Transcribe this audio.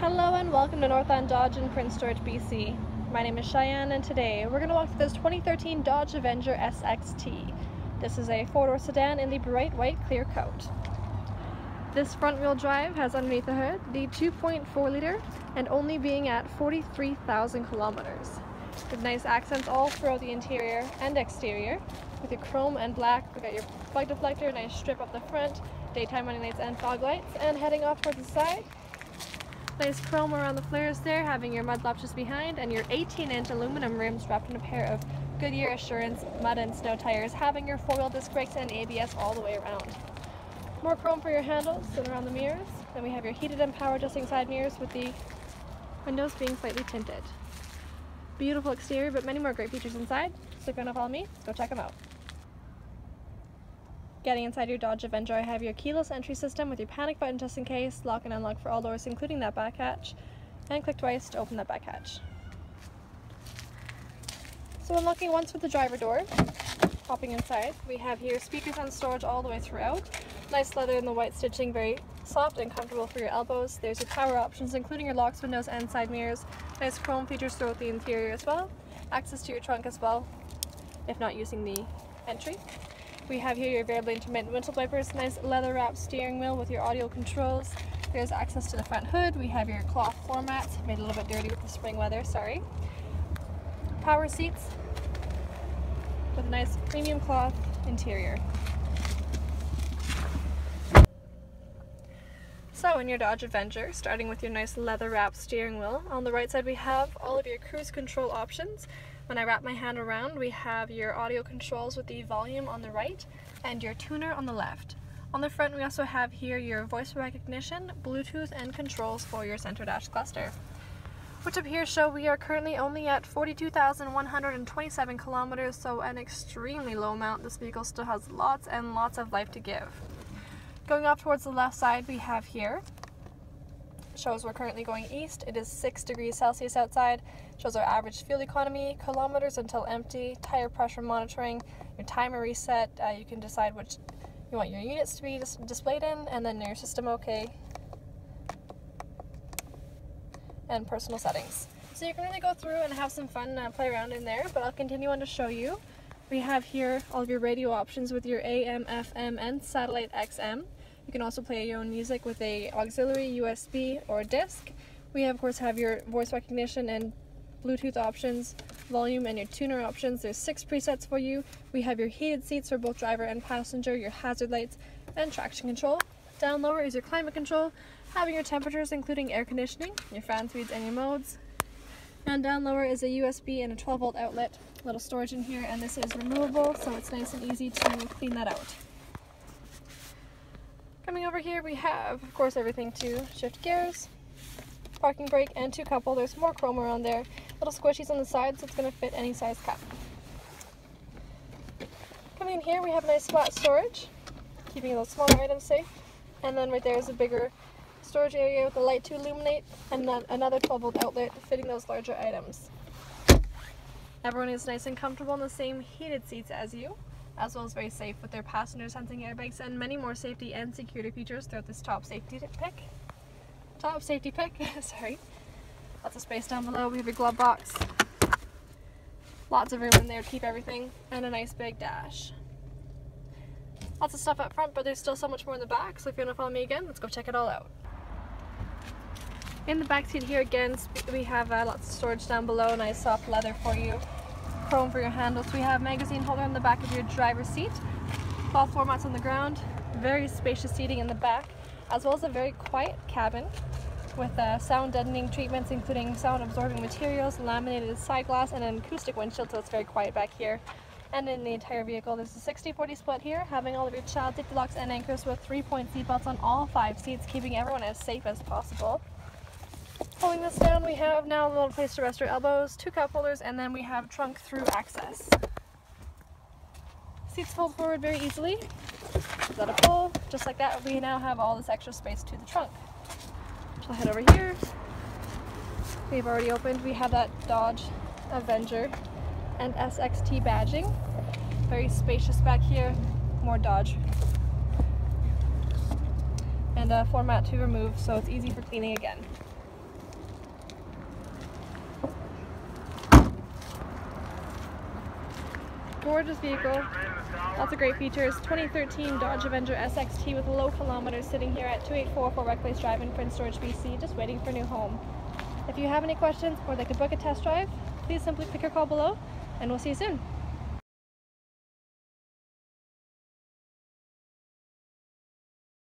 Hello and welcome to Northland Dodge in Prince George, BC. My name is Cheyenne and today we're going to walk through this 2013 Dodge Avenger SXT. This is a four-door sedan in the bright white clear coat. This front-wheel drive has underneath the hood the 2.4 liter and only being at 43,000 kilometers. With nice accents all throughout the interior and exterior. With your chrome and black, we've got your flag deflector, nice strip up the front, daytime running lights and fog lights, and heading off towards the side. Nice chrome around the flares there, having your mud lap just behind, and your 18-inch aluminum rims wrapped in a pair of Goodyear Assurance mud and snow tires, having your four-wheel disc brakes and ABS all the way around. More chrome for your handles and around the mirrors. Then we have your heated and power adjusting side mirrors with the windows being slightly tinted. Beautiful exterior, but many more great features inside. So if you want to follow me, go check them out. Getting inside your Dodge Avenger, I have your keyless entry system with your panic button just in case, lock and unlock for all doors including that back hatch, and click twice to open that back hatch. So unlocking once with the driver door, popping inside, we have here speakers and storage all the way throughout. Nice leather and the white stitching, very soft and comfortable for your elbows. There's your power options including your locks, windows, and side mirrors. Nice chrome features throughout the interior as well. Access to your trunk as well, if not using the entry. We have here your variably intermittent windshield wipers, nice leather wrapped steering wheel with your audio controls. There's access to the front hood. We have your cloth floor mats, made a little bit dirty with the spring weather, sorry. Power seats with a nice premium cloth interior. So in your Dodge Avenger, starting with your nice leather wrapped steering wheel, on the right side we have all of your cruise control options. When I wrap my hand around, we have your audio controls with the volume on the right and your tuner on the left. On the front, we also have here your voice recognition, Bluetooth, and controls for your center dash cluster. Which up here show we are currently only at 42,127 kilometers, so an extremely low amount. This vehicle still has lots and lots of life to give. Going off towards the left side, we have here shows we're currently going east. It is 6 degrees Celsius outside. Shows our average fuel economy, kilometers until empty, tire pressure monitoring, your timer reset. You can decide which you want your units to be displayed in, and then your system okay, and personal settings. So you can really go through and have some fun, play around in there, but I'll continue on to show you. We have here all of your radio options with your AM, FM, and satellite XM. You can also play your own music with a auxiliary, USB, or disc. We of course have your voice recognition and Bluetooth options, volume, and your tuner options. There's 6 presets for you. We have your heated seats for both driver and passenger, your hazard lights, and traction control. Down lower is your climate control, having your temperatures including air conditioning, your fan speeds, and your modes. And down lower is a USB and a 12-volt outlet. A little storage in here, and this is removable, so it's nice and easy to clean that out. Coming over here, we have, of course, everything to shift gears, parking brake, and 2-cup holders. More chrome around there. Little squishies on the sides, so it's going to fit any size cup. Coming in here, we have nice flat storage, keeping those smaller items safe. And then right there is a bigger storage area with a light to illuminate, and then another 12-volt outlet fitting those larger items. Everyone is nice and comfortable in the same heated seats as you, as well as very safe with their passenger sensing airbags and many more safety and security features throughout this top safety pick, sorry. Lots of space down below. We have your glove box, lots of room in there to keep everything, and a nice big dash. Lots of stuff up front, but there's still so much more in the back, so if you want to follow me again, let's go check it all out. In the back seat here again, we have lots of storage down below, nice soft leather for you. Chrome for your handles. We have magazine holder on the back of your driver's seat, cloth floor mats on the ground, very spacious seating in the back, as well as a very quiet cabin with sound deadening treatments including sound absorbing materials, laminated side glass, and an acoustic windshield, so it's very quiet back here. And in the entire vehicle there's a 60-40 split here, having all of your child safety locks and anchors with 3-point seatbelts on all 5 seats, keeping everyone as safe as possible. Pulling this down, we have now a little place to rest your elbows, 2 cup holders, and then we have trunk through access. Seats fold forward very easily. Let it pull, just like that. We now have all this extra space to the trunk. I'll head over here. We've already opened. We have that Dodge Avenger and SXT badging. Very spacious back here. More Dodge. And a floor mat to remove, so it's easy for cleaning again. gorgeous vehicle. Lots of great features. 2013 Dodge Avenger SXT with low kilometers, sitting here at 2844 Recplace Drive in Prince George, BC, just waiting for a new home. If you have any questions or like to book a test drive, please simply click or call below, and we'll see you soon.